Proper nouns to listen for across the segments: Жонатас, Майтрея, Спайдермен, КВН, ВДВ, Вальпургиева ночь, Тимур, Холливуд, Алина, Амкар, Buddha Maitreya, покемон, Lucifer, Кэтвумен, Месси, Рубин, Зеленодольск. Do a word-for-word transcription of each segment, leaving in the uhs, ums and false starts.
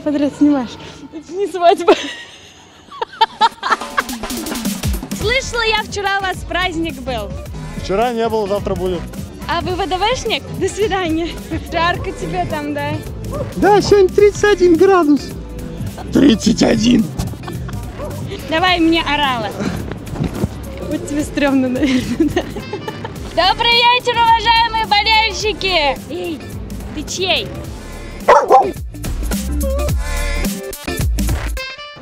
все подряд снимаешь. Это не свадьба. Слышала я, вчера у вас праздник был. Вчера не было, завтра будет. А вы ВДВшник? До свидания. Жарко тебе там, да? Да, сегодня тридцать один градус. тридцать один. Давай мне орала. Вот тебе стрёмно, наверное, да? Добрый вечер, уважаемые болельщики! Эй, ты чей?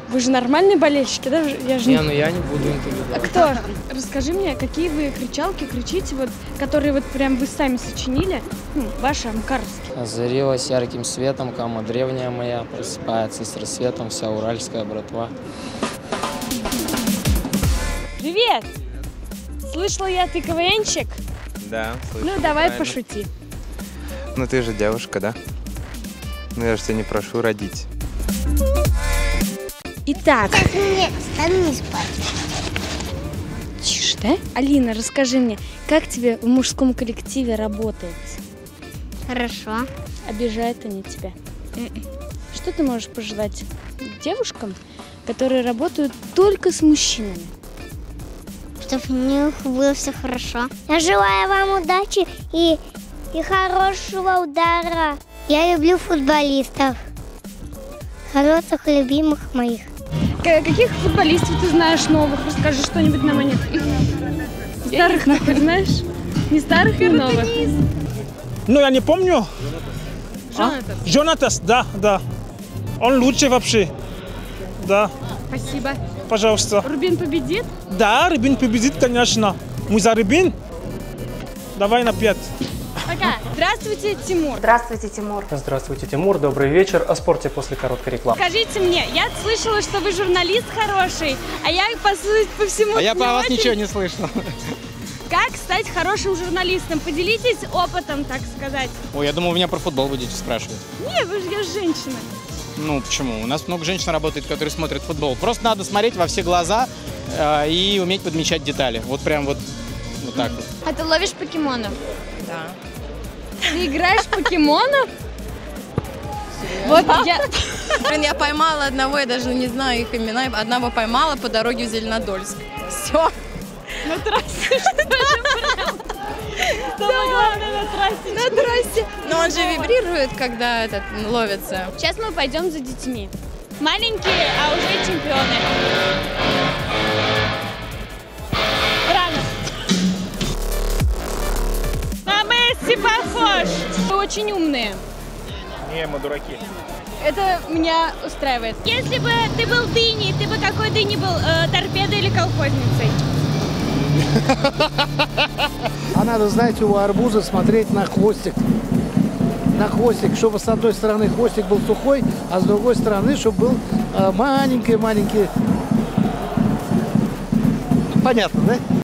Вы же нормальные болельщики, да? Я же... Не, ну я не буду интервью. А кто? Расскажи мне, какие вы кричалки кричите, вот, которые вот прям вы сами сочинили, ну, ваши амкаровские. Озарилась ярким светом, кама древняя моя, просыпается с рассветом вся уральская братва. Привет! Слышала я, ты КВНщик? Да, слышала. Ну, давай правильно. Пошути. Ну, ты же девушка, да? Ну, я же тебя не прошу родить. Итак. Нет, не спать. Тише, да? Алина, расскажи мне, как тебе в мужском коллективе работает? Хорошо. Обижают они тебя? Mm-mm. Что ты можешь пожелать девушкам, которые работают только с мужчинами? Чтобы у них было все хорошо. Я желаю вам удачи и, и хорошего удара. Я люблю футболистов. Хороших и любимых моих. Каких футболистов ты знаешь новых? Расскажи что-нибудь нам о них. Старых, нахер, знаешь? Не старых, и новых. Ну, я не помню. Жонатас. А? Жонатас, да, да. Он лучший вообще. Да. Спасибо. Пожалуйста. Рубин победит? Да, Рубин победит, конечно. Мы за Рубин. Давай на пять. Пока. Здравствуйте, Тимур. Здравствуйте, Тимур. Здравствуйте, Тимур. Добрый вечер. О спорте после короткой рекламы. Скажите мне, я слышала, что вы журналист хороший, а я по, по всему... А я по вас ничего не слышал. Как стать хорошим журналистом? Поделитесь опытом, так сказать. Ой, я думаю, у меня про футбол будете спрашивать. Не, вы же, я же женщина. Ну, почему? У нас много женщин работает, которые смотрят футбол. Просто надо смотреть во все глаза э, и уметь подмечать детали. Вот прям вот, вот так вот. А ты ловишь покемонов? Да. Ты играешь в покемонов? Вот я... Блин, я поймала одного, я даже не знаю их имена. Одного поймала по дороге в Зеленодольск. Все. На трассе, что же Самое главное, на трассе. На трассе. Но он же вибрирует, когда этот ловится. Сейчас мы пойдем за детьми. Маленькие, а уже чемпионы. Рано. На Месси похож. Вы очень умные. Не, мы дураки. Это меня устраивает. Если бы ты был дыней, ты бы какой дыней был? Э, торпедой или колхозницей? А надо, знаете, у арбуза смотреть на хвостик. На хвостик, чтобы с одной стороны хвостик был сухой, а с другой стороны, чтобы был маленький-маленький. Понятно, да?